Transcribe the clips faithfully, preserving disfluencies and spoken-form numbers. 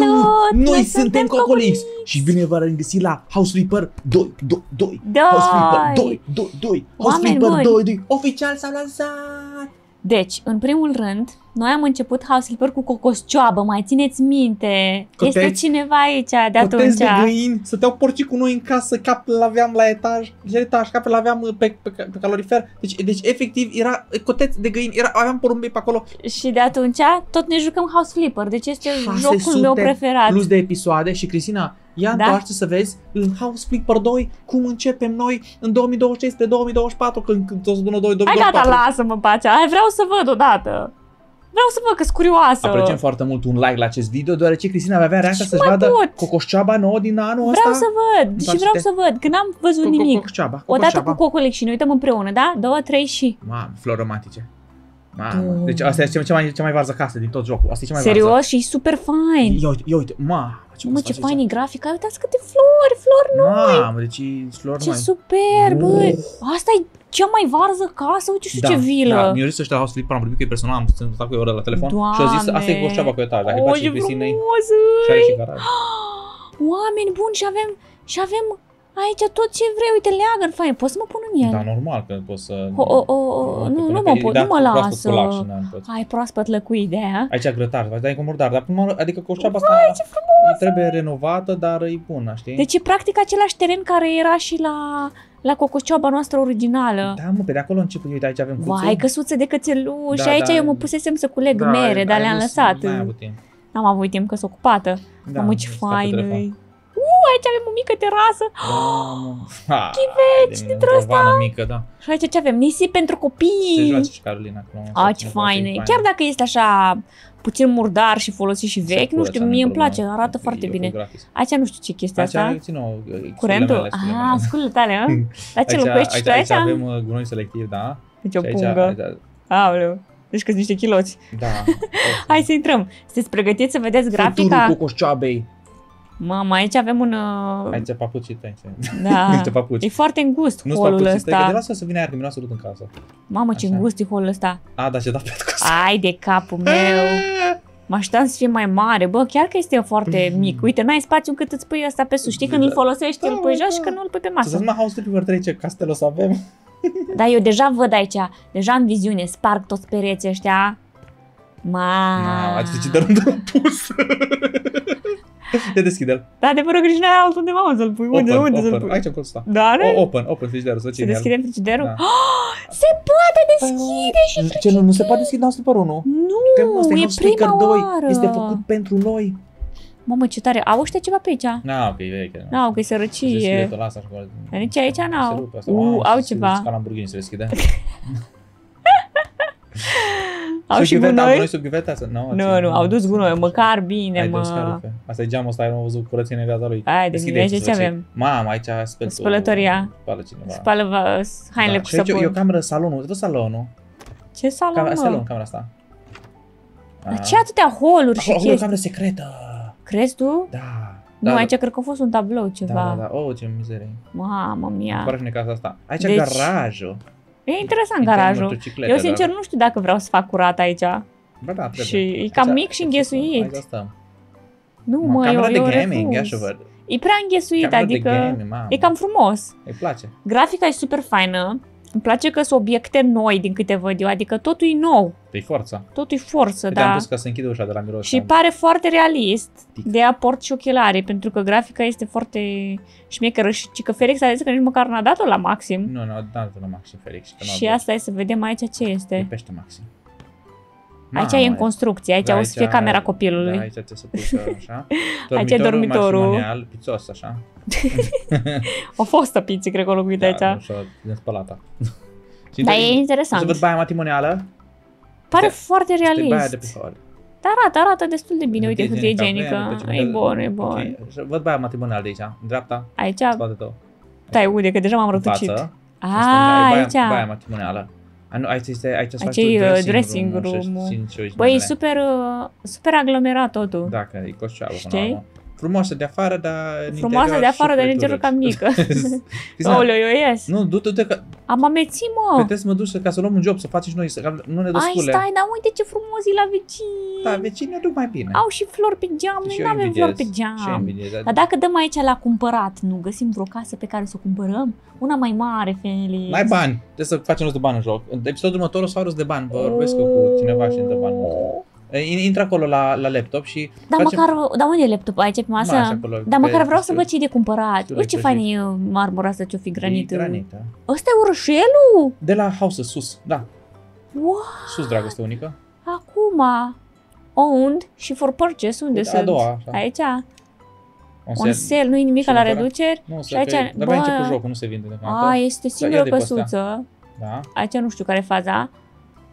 Salut! Noi, Noi suntem Cocolix și bine v-am regăsit la House Flipper doi, doi, doi. House Flipper doi, doi, doi. House Flipper doi, doi. Oficial s-a lansat! Deci, în primul rând, noi am început House Flipper cu Cocoscioabă, mai țineți minte. Coteți, este cineva aici de atunci. De găini, stăteau porcii cu noi în casă, capul l-aveam la etaj, etaj capul l-aveam pe, pe, pe calorifer. Deci, deci efectiv, era coteț de găini, era, aveam porumbei pe acolo. Și de atunci tot ne jucăm House Flipper, deci este jocul meu preferat. Plus de episoade și Cristina, ia întoarce să vezi în House Flipper doi cum începem noi în două mii douăzeci și trei două mii douăzeci și patru, când, când o să dăm două mii douăzeci și patru. Hai gata, lasă-mă pacea, vreau să văd odată. Vreau să văd că-s curioasă. Apreciem foarte mult un like la acest video, deoarece Cristina avea reacția să-și vadă Cocoscioaba nouă din anul ăsta. Vreau să văd și vreau să văd, că n-am văzut nimic. Odată cu Cocolix și ne uităm împreună, da? Două, trei și... Mamă, flori aromatice. Mamă, deci asta e cea mai varză casă din tot jocul. Asta e cea mai varză. Serios? Și e super fain. Ia uite, ia uite, mamă. Mă, ce fain e grafica, uitați câte flori, flori noi. Mamă, deci flori noi. Ce superb, bă. Asta e cea mai varză casă, uite și da, ce vilă. Da, mi-a zis ăștia la House Flipper, am vorbit cu ei personal, am stat cu ei o oră la telefon. Doamne. Și a zis, asta e Cocoscioaba cu etaj, dacă îi place Cristinei. Și are și garaj. Oameni buni, și avem, și avem aici tot ce vrei, uite, leagă în fain, poți să mă pun în el? Da, normal, că pot să... O, o, o, o, nu, nu mă pot, nu mă lasă. Ai proaspăt lăcuit de aia. Aici grătar, faci, dai cu murdar, dar până, adică Cocoscioaba asta... Ai, ce frumos! Trebuie renovată, dar e bună, știi? Deci e practic același teren care era și la... La Cocoscioaba noastră originală. Da, mă, pe de acolo începe. Uite, aici avem cuțe. Vai, căsuțe de cățeluși. Da, și aici da, eu mă pusesem să culeg da, mere, dar le-am lăsat. N-am avut timp. N-am avut timp, că-s ocupată. Da, am ce fain. Uuu, aici avem o mică terasă. Da, oh, chiveci dintre asta. Mică, da. Și aici ce avem? Nisip pentru copii. Se joace și Carolina. Ah, ce faine. Chiar dacă este așa puțin murdar și folosit și vechi, nu știu, mie îmi place, arată foarte bine. Aici nu știu ce chestia asta. Curentul? Ah, sculele tale, la ce locuiești și tu aici? Aici avem gunoi selectiv, da. Deci o pungă. Aoleu, deci că-s niște chiloți. Da. Hai să intrăm. Sunteți pregătiți să vedeți grafica? Futurul Cocoscioabei. Mama, aici avem un... Aici papuci, aici. Da, papuci. E foarte îngust holul ăsta. De lasă să vină aer, că mi-l luat să duc în casă. Mamă, ce îngust e holul ăsta. A, da, ce da pe casă. Ai de capul meu. Mă așteptam să fie mai mare. Bă, chiar că este foarte mic. Uite, n-ai spațiu încât îți pui ăsta pe sus. Știi, când îl folosești, îl pui jos și când nu îl pui pe masă. Să-ți mă House Flipper trei, ce castel o să avem. Da, eu deja văd aici. Deja în viziune. Sparg toți pereții ăștia. Maaa. Ați zis, dar unde l-am pus? Te deschide-l. Da, de fără Cristina, altundeva o să-l pui. Unde, open, unde să-l pui? Aici acolo sta. Da, ne? Open, open frigiderul, să ține. Se deschide frigiderul? Da. Oh, se poate deschide și frigiderul. Ce, nu, nu se poate deschide House Flipper unu? Nu, e prima oară. Este făcut pentru noi. Mamă, ce tare, au ăștia ceva pe aici? N-au, că e veche. N-au, că e sărăcie. Nici aici n-au. Uuu, au ceva. Ca Lamborghini se deschide. Au și gunoi? Nu, nu, au dus gunoi, măcar bine, mă. Asta e geamul ăsta, am văzut curăție în viața lui. Hai, de ce avem? Mamă, aici spălătoria. Spală cineva. Spală hainele cu săpun. E o cameră, salonul, tot salonul. Ce salon, mă? Salon, camera asta. Dar ce atâtea holuri și chestii? O cameră secretă. Crezi tu? Da. Nu, aici cred că a fost un tablou ceva. Da, da, da, oh, ce mizerie. Mamă mia. Pare și în casa asta. Aici garajul. E interesant garajul. Eu sincer nu știu dacă vreau să fac curat aici. Bă, da, trebuie. Și e cam mic și înghesuit. Nu, mă, eu refuz. Camera de gaming, așa văd. E prea înghesuit, adică e cam frumos. Îi place. Grafica e super faină. Îmi place că sunt obiecte noi din câte văd eu, adică totul e nou. E forță. Totul e forță, da. Te-am pus ca să închide ușa de la miros. Și pare foarte realist, de aport și ochelare, pentru că grafica este foarte șmecheră și că Felix a zis că nici măcar n-a dat-o la maxim. Nu, n-a dat-o la maxim Felix. Și asta e, să vedem aici ce este. E pește maxim. Aici e în construcție, aici o să fie camera copilului. Aici trebuie să pui așa. Aici e dormitorul. Matrimonial, pițos așa. O fostă piță, cred că o locuit aici. Da, din spălata. Dar e interesant. Să văd baia matrimonială. Pare foarte realist. Dar arată, arată destul de bine, uite cât e igienică. E bun, e bun. Văd baia matrimonială de aici, în dreapta, în spate tău. Tai, uite, că deja m-am rătucit. Aaa, aici. Baia matrimonială. Aici e dressing room-ul. Băi, e super aglomerat totul. Da, că e Cocoscioaba. Știi? Frumoasă de afară, dar în interior... Frumoasă de afară, dar în interior cam mică. Oleu, eu ies. Nu, du-te că... Am amețit, mă! Puteți să mă duci ca să luăm un job, să facem și noi, să nu ne dă scule. Ai, stai, dar uite ce frumos e la vecini! Da, vecinii o duc mai bine. Au și flori pe geam, noi nu avem flori pe geam. Dar dacă dăm aici la cumpărat, nu găsim vreo casă pe care să o cumpărăm? Una mai mare, Felix. N-ai bani, trebuie să facem rost de bani în joc. În episodul următor o să fac rost de bani, vorbesc cu cineva și îmi dă bani. Intră acolo la, la laptop și da, facem... măcar, da, unde e laptop? Aici pe masă? Mașa, acolo, dar măcar vreau stil, să văd ce e de cumpărat. Uite ce fain e marmura asta, ce-o fi granitul. Ăsta e orășelul? De la House, sus, da. Wow. Sus, dragoste unică. Acum, owned și for purchase, unde sunt? A doua, așa. Aici? On sale, sale. Nu-i nimic la reduceri? Nu, și aici... Pe... Dar bă... aici cu jocul nu se vinde. A, este singură căsuță. Da. Aici nu știu care e faza.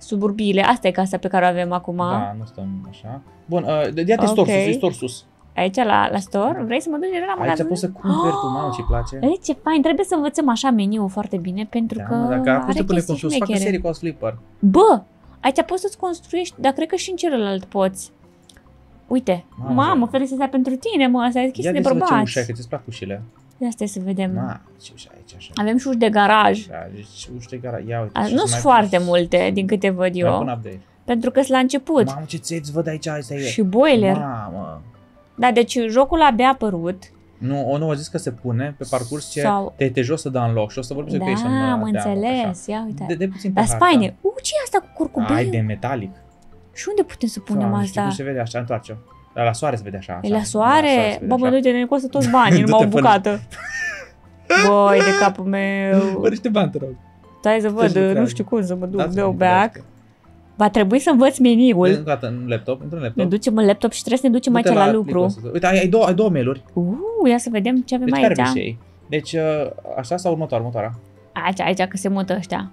Suburbiile, asta e casa pe care o avem acum. Da, nu stăm așa. Bun, uh, ia-te store sus, e store sus. Aici la, la store? Vrei să mă duci la magazin? Aici poți să cumperi tu, mamă, ce-i place. E, ce fain, trebuie să învățăm așa meniul foarte bine pentru da, că mă, dacă are chestii pune sus, fac o serie cu House Flipper. Bă, aici poți să-ți construiești, dar cred că și în celălalt poți. Uite, mamă, mamă Felix, asta pentru tine, mă, asta e chestii de bărbați. Ia de ușa, că ți-ți plac ușile. Asta să vedem. Ma, ce ușa aici, așa. Avem și uși de garaj. Da, deci uși de garaj. Ia uite. A, nu sunt foarte pus... multe din câte văd eu. Pentru că sunt la început. Mamă, ce țeți văd aici, asta e. Și boiler. Mamă. Da, deci jocul abia a apărut. Nu, o nouă zis că se pune pe parcurs ce sau... te, te jos să da în loc și o să vorbim da, cu ei să nu. Am înțeles. Ia uite. De, de puțin pe la spine. U, ce e asta cu curcubeu? Ai de metalic. Și unde putem să punem asta? Știu cum se vede așa, întoarce-o. La, la soare se vede așa. așa. La soare? Bă, mă duce, ne costă toți banii, numai o bucată. Băi, de capul meu. Bă, niște bani, te rog. Stai să văd, nu știu cum să mă duc, beau beac. Va trebui să învăț meniul. Intră în laptop, intră în laptop. Ne ducem în laptop și trebuie să ne ducem aici la lucru. Uite, ai două, ai două mail-uri. Uuu, ia să vedem ce avem aici. Deci, așa sau următoarea, următoarea? Aici, aici, că se mută ăștia.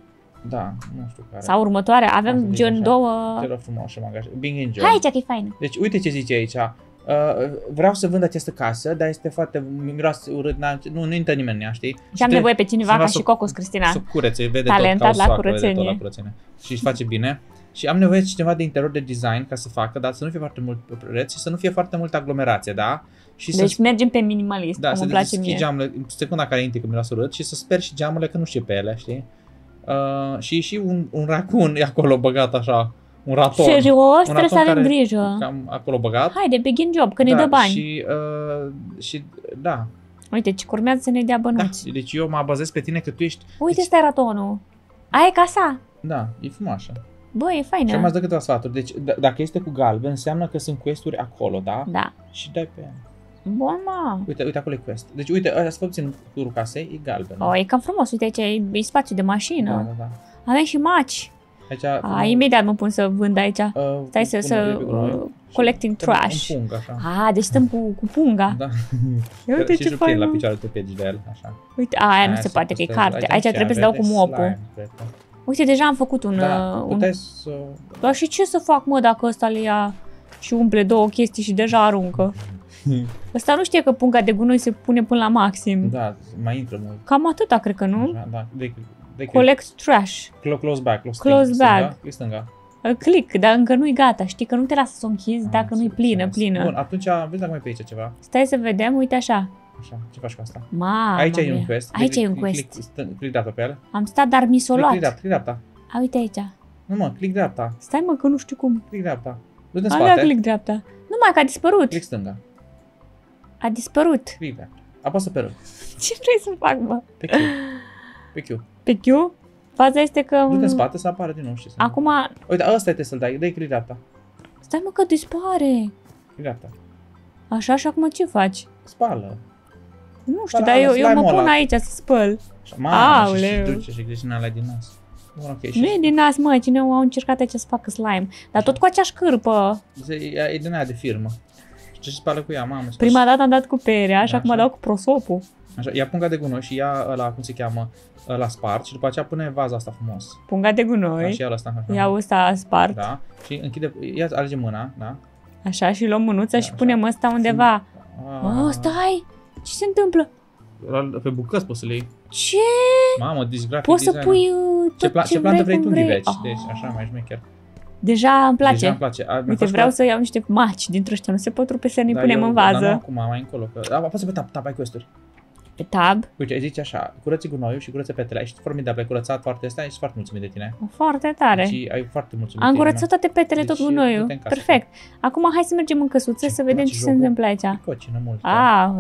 Da, nu știu care. Sau următoarea, avem gen două. Ce rog frumos, magazin. Bing Angel. Hai aici, că e fain. Deci uite ce zice aici. Uh, vreau să vând această casă, dar este foarte miros, urât, nu, nu intră nimeni, ea, știi? Și am nevoie pe cineva ca și Cocos Cristina. Să curețe, vede talentat tot, la soacă, curățenie. Vede tot la curățenie. Și își face bine. Și am nevoie de cineva de interior de design ca să facă, dar să nu fie foarte mult preț și să nu fie foarte multă aglomerație, da? Și deci să... mergem pe minimalist, da, cum îmi place mie. Geamurile, secunda care intri că miroase urât și să speri și geamurile că nu știe pe ele, știi? Uh, și și un, un racun e acolo băgat așa, un raton. Serios? Trebuie să avem grijă. Cam acolo băgat. Haide, begin job, că da, ne dă bani. Și, uh, și da. Uite, ce urmează să ne dea bănuți. Da, deci eu mă bazez pe tine că tu ești... Uite, ăsta deci... e ratonul. Aia e casa. Da, e frumoasă. Bă, e faină. Și am mai dat câteva sfaturi. Deci dacă este cu galben, înseamnă că sunt quest-uri acolo, da? Da. Și dai pe ea. Bun, mă. Uite, uite, acolo e quest. Deci, uite, ăsta să puțin turul casei, e galben. O, e cam frumos, uite aici, e, e spațiu de mașină. Da, da, da. Avem și maci. Aici, a, a, imediat mă pun să vând aici. Uh, Stai să, să uh, collecting trash. În punga, a, deci stăm cu, cu punga. Da. Ia uite și ce fain. La picioarele te pegi de el, așa. Uite, a, aia, aia nu se poate că e carte. Aici trebuie să dau cu mopul. Uite, deja am făcut un... Da, un... Să... Dar și ce să fac, mă, dacă ăsta le ia și umple două chestii și deja aruncă? Ăsta nu știe că punga de gunoi se pune până la maxim. Da, mai intră mult. Cam atâta, cred că nu? Da, da. De, de collect de, trash. Close back. Close, close stânga, back. E stânga. Click, dar încă nu-i gata. Știi că nu te lasă să o închizi ah, dacă nu-i plină, se, plină. Bun, atunci vezi dacă mai pe aici ceva. Stai să vedem, uite așa. Așa, ce faci cu asta? Ma, aici e un quest. Aici e un quest. Click, click, click dreapta pe el. Am stat, dar mi s-o luat. Click dreapta, click dreapta. A, uite aici. Nu mă, click dreapta. Stai mă, că nu știu cum. Click dreapta. Du-te în spate. Alea click dreapta. Nu mai, că a dispărut. Click stânga. A dispărut. Click. Apasă pe rând. Ce vrei să fac, bă? Pe Q. Pe Q. Pe Q? Faza este că... Du-te în spate să apară din nou și să... Acum... Uite, ăsta trebuie să-l dai. Dă-i click dreapta. Stai mă, că dispare. Click dreapta. Așa, și acum ce faci? Spală. Nu știu, dar eu, eu mă pun ăla. Aici să spăl. Mamă, și, și duce și Cristina alea din nas. Bun, okay, și nu e din nas, mă, cine au încercat aici să facă slime. Dar tot cu aceeași cârpă. E, e din aia de firmă. Și se spală cu ea, mamă. Prima dată am dat cu perea și acum dau cu prosopul. Așa, ia punga de gunoi și ia ăla, cum se cheamă, la spart și după aceea pune vaza asta frumos. Punga de gunoi. Da, și ia ăsta. Ia ăsta spart. Da, și închide, ia alege mâna, da? Așa și luăm mânuța da, și așa. Punem ăsta undeva. Oh, stai! Ce se întâmplă? Pe bucăți poți să le iei. Ce? Mamă, deci grafic poți design. Să pui uh, tot ce, pla ce, ce plantă vrei tu unde veci. Oh. Deci așa mai șmecher. Deja îmi place. Deja îmi place. A, uite, vreau să iau niște maci dintre ăștia. Nu se pot rupe să ne da, punem eu, în vază. Da, nu acum, mai încolo. Că... A, apasă pe tap, tap, ai quest-uri. Pe tab. Uite, zici așa, curăți gunoiul și curăță petele. Ești formidabil, ai curățat partea asta, ești foarte mulțumit de tine. Foarte tare. Deci, ai foarte mulțumit. Am curățat toate petele, deci, tot gunoiul. Casă, perfect. Da. Acum hai să mergem în căsuță, ce, să vedem ce jocul, se întâmplă aici. Cocină mult. Ah,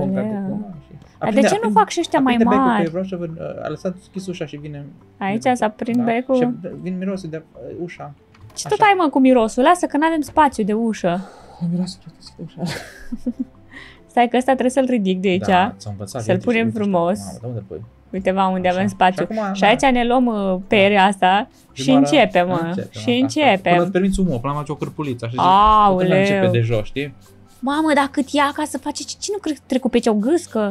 dar de ce nu fac și ăștia mai mari? Vreau să vă a lăsat deschis ușa și vine. Aici s-a aprind becul. Și vin mirosul de ușa. Ce tot ai, mă, cu mirosul? Lasă că n-avem spațiu de ușă. Mirosul de ușa. Stai că ăsta trebuie să-l ridic de aici, da, să-l punem frumos. Mamă, pui? Uite, va unde așa avem spațiu. Și, acum, și aici da, ne luăm uh, perea asta și, și începem, mă. Începem, și începem. Până îți permiți umul, până am o cârpuliță, așa zic, începe de jos, știi? Mamă, dar cât ea ca să face, ce nu cred că trecut pe aici o gâscă?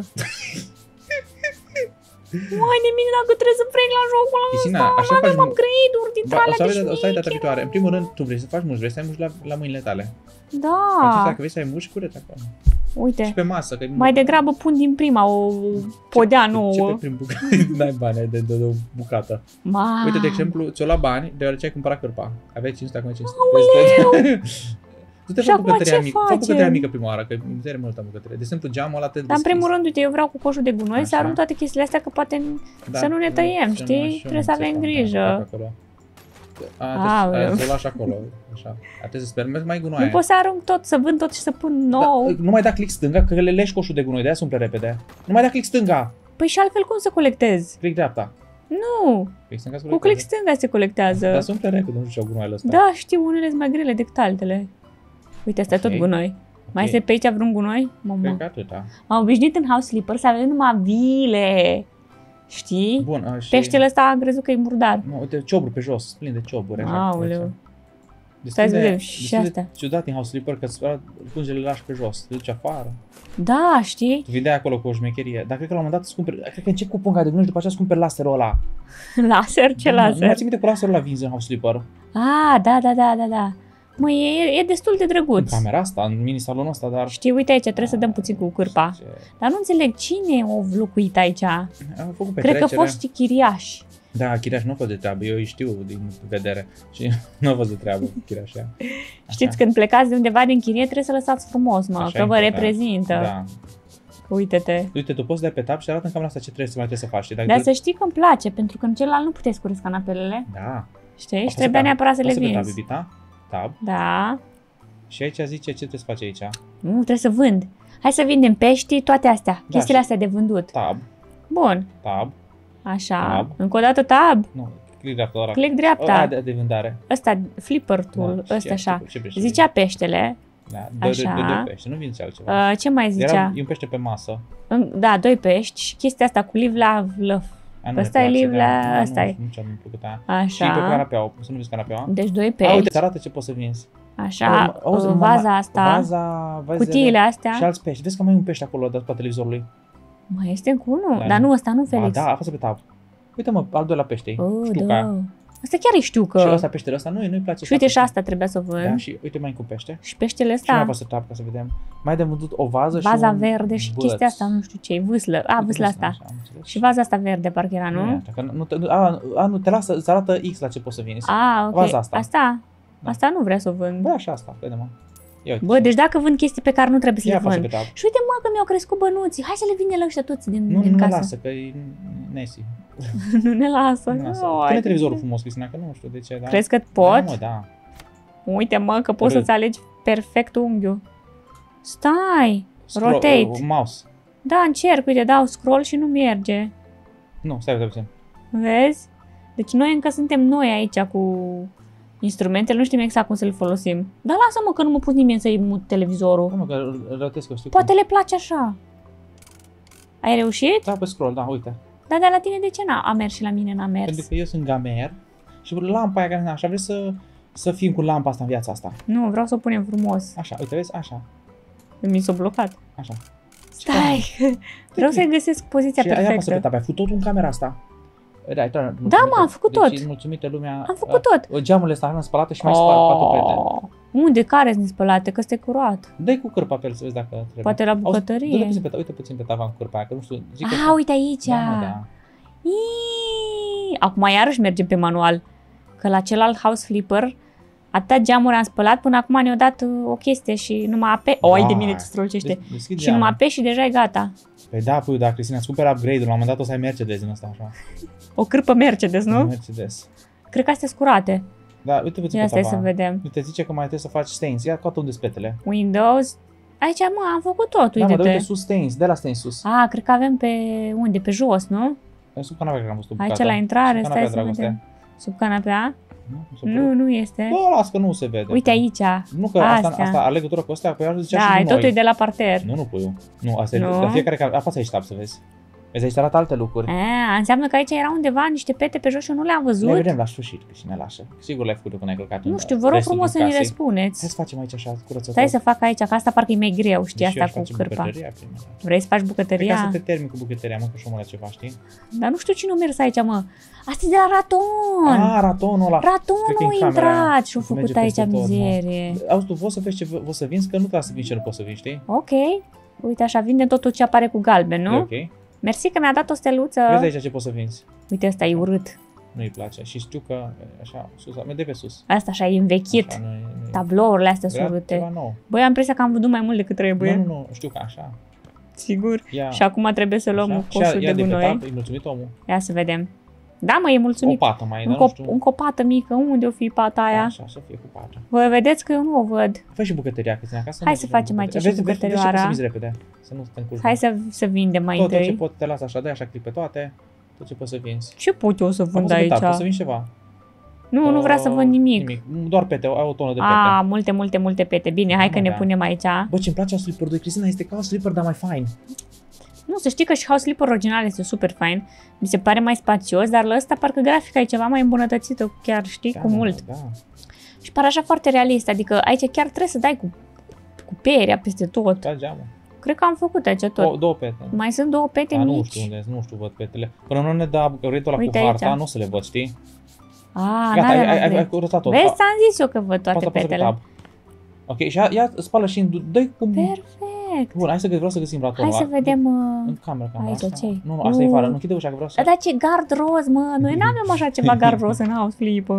Mai nimic dacă trebuie să frec la jocul ăsta, așa că m-am grăit din alea de șmeche. O să ai data viitoare. În primul rând, tu vrei să faci mușchi, vrei să ai mușchi la, la mâinile tale. Da. Acesta, dacă vrei să ai mușchi, cureți acolo. Uite, și pe masă, că mai degrabă pun din prima o podea nouă. Ce pe prim bucată? N-ai bani de o bucată. Ma. Uite, de exemplu, ți-o la bani, deoarece ai cumpărat cârpa. Aveai cinci sute, acum cinci sute. Du-te, fă bucătăria mică, fă bucătăria mică prima oară, că îmi zere multă bucătărie. De exemplu, geamul ăla te deschis. Dar în primul rând, uite, eu vreau cu coșul de gunoi așa să arunc toate chestiile astea, că poate da, să nu ne tăiem, știi? Trebuie să avem grijă. A, să-l lași acolo, așa. Trebuie să sper, mai gunoaie. Nu pot să arunc tot, să vând tot și să pun nou. Da, nu mai da click stânga, că le leși coșul de gunoi, de-aia se umple repede. Nu mai da click stânga! Păi și altfel cum să colectez? Click dreapta. Nu! Cu click stânga se colectează. Dar se umple repede, nu știu gunoaiele astea. Da, știu, unele sunt mai grele decât altele. Uite, asta okay, tot gunoi. Mai este okay pe aici vreun gunoi? Mamă. M-am obișnuit în House Flipper să avem numai vile. Știi? Bun, și peștele ăsta am crezut că e murdar. Nu, uite, cioburi pe jos, plin de cioburi. Aoleu. Stai să vedem și astea. Ciudat în House Flipper că pungele le lași pe jos, le duci afară. Da, știi? Tu vindeai acolo cu o șmecherie. Dar cred că la un moment dat îți cumperi, cred că încep cu punga de gunoi și după aceea îți cumperi laserul ăla. Laser? Ce laser? Nu mai ții minte cu laserul ăla vinzi în House Flipper. Ah, da, da, da, da, da. Măi, e, e destul de drăguț. În camera asta, în mini-salonul ăsta, dar... Știi, uite aici, trebuie a, să dăm puțin cu cârpa. Ce... Dar nu înțeleg cine o locuit aici. Am făcut pe cred că foști chiriași. Da, chiriași nu a fost de treabă, eu îi știu din vedere. Și nu a fost de treabă chiriașia. Știți, când plecați de undeva din chirie, trebuie să lăsați frumos, mă, așa că vă reprezintă. Da. Uite-te. Uite, tu poți să dai pe tab și arată în camera asta ce trebuie să mai trebuie să faci. Dar, dar tu... să știi că îmi place, pentru că în celălalt nu puteți curăți canapelele. Da. Știi? Și trebuie neapărat să le vinzi. Tab. Da. Și aici zice ce trebuie să faci aici. Nu, trebuie să vând. Hai să vindem pești, toate astea, da, chestiile astea de vândut. Tab. Bun. Tab. Așa. Tab. Încă o dată tab. Nu, click dreapta. Doar. Click dreapta. De, de vândare. Asta, flipper-tul, da, ăsta așa. Ce pește? Zicea peștele. Da, doi, așa. Doi, doi pești, nu vinzi altceva. Uh, ce mai zicea? Era un pește pe masă. În, da, doi pești și chestia asta cu live la vlăf. Asta e livla, asta e. Așa. Și pe canapeaua, să nu vezi canapeaua. Deci doi pești. A, uite, îți arată ce poți să vinzi. Așa, auzi, vaza asta, vaza, cutiile astea. Și alți pești. Vezi că mai e un pește acolo de-a spatele televizorului. Mai este încă unul? Dar nu, ăsta nu, Felix. Da, apasă pe tab. Uite, mă, al doilea pește, știuca. Asta chiar e știucă. Și ăsta, peștele ăsta, nu îi place. Și uite și asta trebuia să o vând. Da, și uite mai cu pește. Și peștele ăsta. Și mai apasă tab ca să vedem. Mai de vândut o vază și vaza verde și chestia asta, nu știu ce e, vâslă. A, vâsla asta. Și vaza asta verde parcă era, nu? A, nu, te lasă, îți arată X la ce poți să vinzi. A, ok. Vaza asta. Asta? Asta nu vrea să o vând. Bă, și asta, vedem. Bă, deci dacă vând chestii pe care nu trebuie să le vând. Și uite, mă, că mi-au crescut bănuții. Hai să le vinde la ăștia toți din casă. Nu, nu lasă, că e nesi. Nu ne lasă. Nu ne lasă. Pune televizorul frumos, Cristina, că nu știu de ce. Crezi că pot? Da. Uite, mă, că poți să-ți alegi perfect unghiul. Stai, scroll, rotate. Mouse. Da, încerc, uite, dau scroll și nu merge. Nu, stai puțin. Vezi? Deci noi încă suntem noi aici cu instrumentele, nu știm exact cum să le folosim. Dar lasă-mă că nu mă pus nimeni să-i mut televizorul. Nu, că rotesc, știu. Poate cum le place așa. Ai reușit? Da, pe scroll, da, uite. Dar de la tine de ce n-a mers și la mine n-a mers? Pentru că eu sunt gamer și lampa aia care așa, vrei să, să fim cu lampa asta în viața asta. Nu, vreau să o punem frumos. Așa, uite, vezi, așa. Mi s-a blocat. Așa. Stai! Vreau să-i găsesc poziția și perfectă. Aia pe ai făcut totul în camera asta. Da, da, mă, am făcut deci, tot. Mulțumită lumea. Am făcut uh, tot. Geamul ăsta în spălată și mai oh, spăl patru pete. Unde? Care sunt spălate? Că este curat. Dă-i cu cârpa pe el să vezi dacă trebuie. Poate la bucătărie. Auzi, puțin pe, uite puțin pe tavan cu cârpa aia, că nu știu. Zic ah, că uite aici. Da, da. Acum iarăși mergem pe manual. Că la celălalt House Flipper Atât geamuri am spălat, până acum ne-au dat o chestie și numai ape. O, ai de mine, tu strălucește. Și numai ape și deja e gata. Păi da, pui, dacă Cristina îți cumperi upgrade-ul, la un moment dat o să ai Mercedes din asta așa. O cârpă Mercedes, nu? Mercedes. Cred că astea sunt curate. Da, uite puțin pe tavan. Să vedem. Uite, zice că mai trebuie să faci stains. Ia coată unde spetele. Windows. Aici, mă, am făcut tot, uite-te. Da, mă, dar uite sus stains, de la stains sus. A, cred că avem pe unde? Pe jos, nu? Sub canapea, cred că am văzut o bucată. Aici la intrare, stai să vedem. Sub canapea? Nu, nu, nu este. Bă, las că nu se vede. Uite aici. Nu că asta, asta, asta are legătură cu astea, păi aș zice și noi. Da, totul e de la parter. Nu, nu, puiu. Nu, asta nu. E la fiecare care... Apasă aici tab să vezi. Vezi, aici arată alte lucruri. A, înseamnă că aici erau undeva niște pete pe jos și eu nu le-am văzut. Le vedem la sfârșit, și ne lasă. Sigur le-ai făcut când ai călcat. Nu știu, vă rog frumos să ne răspundeți. Hai să facem aici așa curățător. Stai să fac aici, că asta parcă e mai greu, știi, deci asta cu cârpa. Vrei să faci bucătăria? Vrei să te termin cu bucătăria, mă, că și-o mă la ceva, știi? Dar nu știu cine a mers aici, mă. Asta e de la raton. Ah, ratonul ăla. Ratonul a intrat și a făcut aici mizerie. Auzi, tu vă să vezi ce vă să vinzi, că nu ca să vinzi, nu poți să vinzi, știi? Ok. Uite, așa vindem totul ce apare cu galben, nu? Ok. Mersi că mi-a dat o steluță. Vezi aici ce poți să vinzi. Uite, ăsta e urât. Nu-i place. Și știu că așa, sus, de pe sus. Asta așa e învechit. Așa, nu e, nu e... Tablourile astea sunt urâte. Băi, am impresia că am văzut mai mult decât trebuie. Nu, nu, nu. Știu că așa. Sigur. Ia. Și acum trebuie să luăm așa. Coșul ia, de gunoi. E mulțumit omul. Ia să vedem. Da, mă, e mulțumit. O pată mai, încă, nu încă o pată mică. Unde o fi pata aia? Așa, să fie cu pata. Vă vedeți că eu nu o văd. Fă și bucătăria, că acasă. Hai să facem aici și bucătărioara. Hai să, să vindem mai tot întâi. Tot ce pot te las așa, dai așa clip pe toate. Tot ce poți să vinzi. Ce pot eu să vând aici? Poți să vinzi ceva. Nu, uh, nu vreau să vând nimic. nimic. Doar pete, ai o tonă de pete. A, multe, multe, multe pete. Bine, hai că ne punem aici. Bă, ce-mi place House Flipper doi, Cristina, este ca House Flipper, dar mai fain. Nu, să știi că și House Flipper original este super fain. Mi se pare mai spațios, dar la ăsta parcă grafica e ceva mai îmbunătățită, chiar știi, da, cu mult. Da. Și pare așa foarte realist, adică aici chiar trebuie să dai cu, cu peria peste tot. Da, geamă. Cred că am făcut aici tot. O, două pete. Mai sunt două pete da, mici. Nu știu unde, nu știu, văd petele. Până nu ne dă upgrade-ul ăla cu harta, nu o să le văd, știi? A, gata, ai, ai, ai, ai curățat tot. Vezi, ți-am zis eu că văd toate petele. Ok, și ia, ia spală și dă-i cu... Perfect. Bun, hai să vreau să găsim ratonul. Hai să vedem în, în camera, camera aici, asta. Ce? Nu, nu, asta uh. e vară, nu închide ușa că vreau să... Dar ce gard roz, mă, noi n-avem așa ceva gard roz în House Flipper.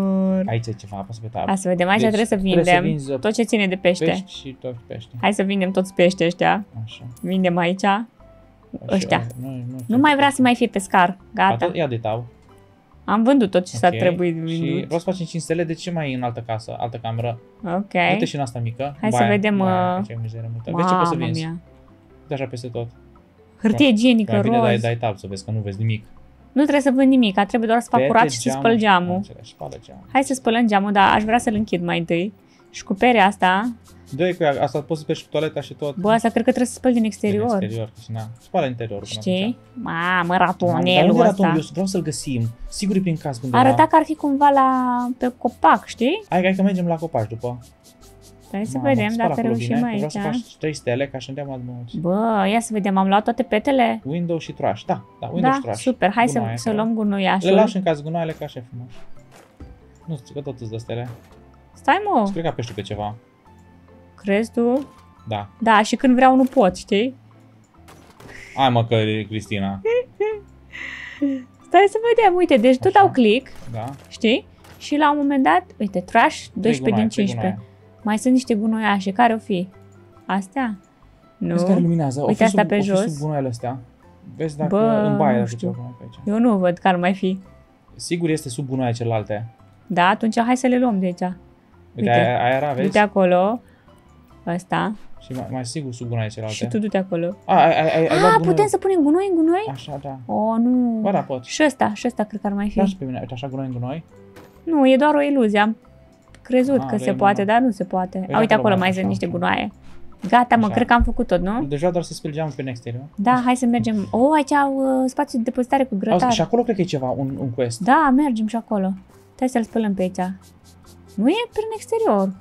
Aici e ceva, apasă pe tab. Hai să vedem, aici deci, trebuie să vindem trebuie să tot ce ține de pește. Pești și tot pește. Hai să vindem toți pește ăștia. Așa. Vindem aici. Ăștia. Nu, nu, nu mai vrea să mai fie pescar, gata. Atât, ia de tab. Am vândut tot ce okay. s-a trebuit vindut. Și vreau să facem cinci stele, de ce mai e în altă casă, altă cameră? Ok. Uite și în asta mică. Hai baia, să vedem. Baia, uh... mizerie multă. Vezi ce poți să vinzi? Uite așa peste tot. Hârtie igienică, roz. Bine, dai, dai tab să vezi că nu vezi nimic. Nu trebuie să vând nimic, trebuie doar să fac curat și să spăl geamul. Hai să spălăm geamul, dar aș vrea să-l închid mai întâi. Și cu perea asta. Dă-i cu ea, asta poți să speli și toaleta și tot. Bă, asta cred că trebuie să speli din exterior. Din exterior, și na. Spală interiorul. Știi? Mamă, ratonelul ăsta. Raton? Eu vreau să-l găsim. Sigur e prin casă undeva. Arăta că ar fi cumva la pe copac, știi? Hai, hai că mergem la copac după. Hai să Mamă, vedem dacă reușim aici. Vreau să faci trei stele, ca așa ne-am adunat. Bă, ia să vedem, am luat toate petele. Windows și trash. Da, da, Windows da, și trash. Super, hai să, să luăm gunoiașul. Le lași în casă gunoaiele ca așa frumos. Nu știu că tot îți dă stele. Stai, mă. Cred că apeși pe ceva. Crezi tu? Da. Da, și când vreau nu pot, știi? Hai, mă, că e Cristina. Stai să vedem, uite, deci tot dau click, da. Știi? Și la un moment dat, uite, trash doisprezece din cincisprezece. Mai sunt niște gunoiașe, care o fi? Astea? Nu. Vezi care luminează, uite asta pe jos. Sunt gunoaiele astea. Vezi dacă Bă, în baie, nu știu. Eu nu văd că ar mai fi. Sigur este sub gunoaie celelalte. Da, atunci hai să le luăm de aici. Uite, uite, aia, aia era, vezi? Uite acolo. Asta. Și mai, mai sigur sub gunoaie celelalte. Și tu du-te acolo. A, ai, ai, ai A putem să punem gunoi în gunoi? Așa, da. O, nu. Ba, da, pot. Și ăsta, și ăsta cred că ar mai fi. Lași pe mine, uite, așa gunoi în gunoi? Nu, e doar o iluzie. Am crezut A, că se poate, dar nu se poate. Vezi, A, uite acolo, acolo mai sunt niște gunoaie. Gata, mă, așa. Cred că am făcut tot, nu? Deja doar să speli geamul pe exterior. Da, hai să mergem. O, oh, aici au uh, spațiu de depozitare cu grătar. Auzi, și acolo cred că e ceva, un, un quest. Da, mergem și acolo. Hai să-l spălăm pe aici. Nu e prin exterior.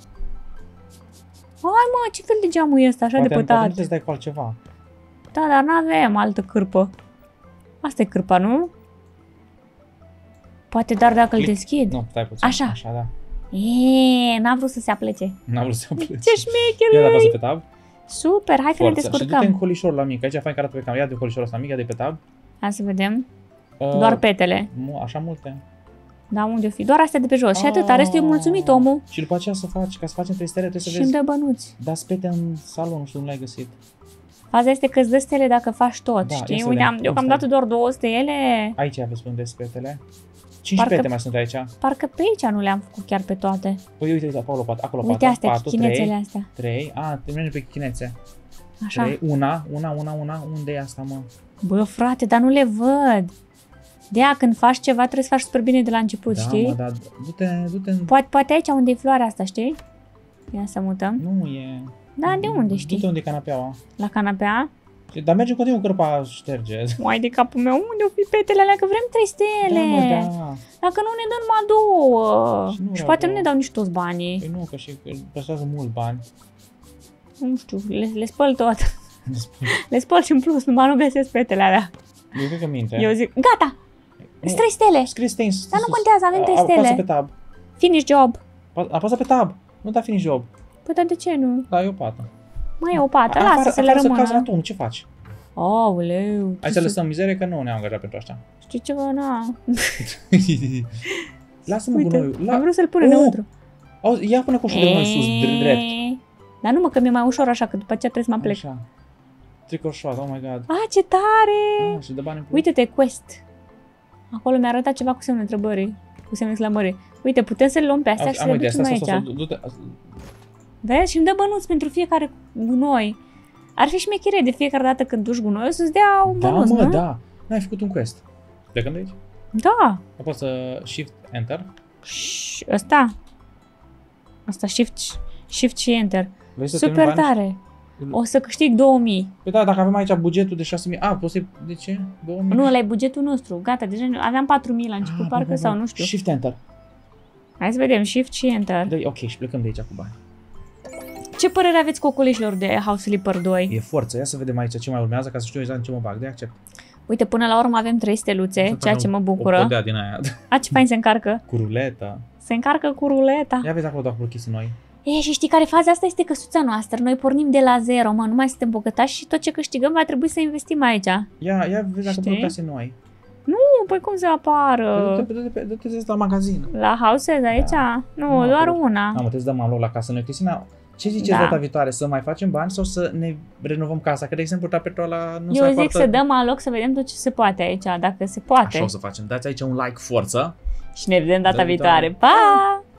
Hai, mă, ce fel de geamul e ăsta, așa poate de pătat? Poate nu te-ți dai cu altceva. Da, dar n-avem altă cârpă. Asta e cârpa, nu? Poate dar dacă îl deschid. Nu, stai puțin. Așa. Așa, da. Eee, n-a vrut să se aplece. N-a vrut să se aplece. Ce șmecher e! Pe tab? Super, hai că ne descurcăm. Și du-te în colișorul la mic. Aici fain că arată pe cam. Ia de colișorul ăsta mic, ia de pe tab. Hai să vedem. Uh, Doar petele. Așa multe. Da, unde fi? Doar astea de pe jos. Și atât, restul e mulțumit omul. Și după aceea să faci, ca să facem trei stele, trebuie să vezi. Și îmi dă bănuți. Dar spete în salon, nu știu, nu l-ai găsit. Asta este că îți dă stele dacă faci tot, da, știi? Uite, am, eu am dat doar două stele. Aici aveți unde spetele. Cinci parcă, pete mai sunt aici. Parcă pe aici nu le-am făcut chiar pe toate. Păi uite, uite acolo, acolo, uite astea, patru, chinețele trei, astea. Trei, a, termină pe chinețe. Așa. Trei, una, una, una, una, unde e asta, mă? Bă, frate, dar nu le văd. De-aia când faci ceva trebuie să faci super bine de la început, da, știi? Da, da, du-te, du-te. Poate, poate aici unde e floarea asta, știi? Ia să mutăm. Nu e... Da, de unde știi? Du-te unde e canapeaua. La canapea? Dar merge continuu, cărpa șterge. Mai de capul meu, unde o fi petele alea? Că vrem trei stele. Da, mă, da. Dacă nu ne dă numai două. Și, nu și poate nu ne dau nici toți banii. Păi nu, că și păstrează mult bani. Nu știu, le, le spăl tot. Le spăl. Le spăl și în plus, numai nu găsesc petele alea. Eu cred că minte. Eu zic, gata! Sunt trei stele. Scris trei stele. Dar nu contează, avem trei stele. Apasă pe tab. Finish job. Apasă pe tab. Nu da finish job. Păi dar de ce nu? Da, e o pată. Mai e o pată, lasă să le rămână. Să cazi la tun, ce faci? Aoleu. Hai să lăsăm mizerie că nu ne-am angajat pentru asta. Știi ceva, na. Lasă-mă gunoiul. Am vrut să-l pun înăuntru. Ia până coșul de noi sus, drept. Dar nu mă, că mi-e mai ușor așa, că după aceea trebuie să mă plec. Așa. Tricoșoat, oh my god. Ah, ce tare! Uite-te, quest. Acolo mi-a arătat ceva cu semnul întrebării, cu semnul exclamării. Uite, putem să le luăm pe astea și să le ducem aici. Vezi? Și îmi dă bănuți pentru fiecare gunoi. Ar fi șmecherie de fiecare dată când duci gunoiul să-ți dea un bănuț, nu? Da, mă, da. N-ai făcut un quest. Plecăm de aici? Da. Poți să shift, enter. Și ăsta. Asta shift, shift și enter. Super tare. O să câștig două mii. Păi da, dacă avem aici bugetul de șase mii. A, poți să-i... De ce? două mii? Nu, ăla e bugetul nostru. Gata, deja aveam patru mii la început, parcă, sau nu știu. Shift, enter. Hai să vedem. Shift și enter. Ok, și plecăm de aici cu bani. Ce părere aveți, cocoleșilor, de House Flipper doi? E forță. Ia să vedem aici ce mai urmează, ca să știu exact în ce mă bag. De accept. Uite, până la urmă avem trei steluțe, ceea ce mă bucură. O podea din aia. A, ce fain se încarcă. Cu ruleta. Se încarcă cu ruleta. Ia vezi acolo dacă blochezi noi. E, și știi care faza? Asta este căsuța noastră. Noi pornim de la zero, mă, nu mai suntem bogătași și tot ce câștigăm va trebui să investim aici. Ia, ia vezi dacă blocase noi. Nu, păi cum se apară? Du-te la magazin. La Houses aici? Da. Nu, nu, doar apărut. Una. Am puteți să dăm loc la casă noi, Cristina. Ce ziceți da. Data viitoare? Să mai facem bani sau să ne renovăm casa? Că, de exemplu, tapetoala nu se poate. Eu zic să dăm aloc să vedem tot ce se poate aici, dacă se poate. Așa o să facem. Dați aici un like, forță. Și ne vedem data viitoare. Pa!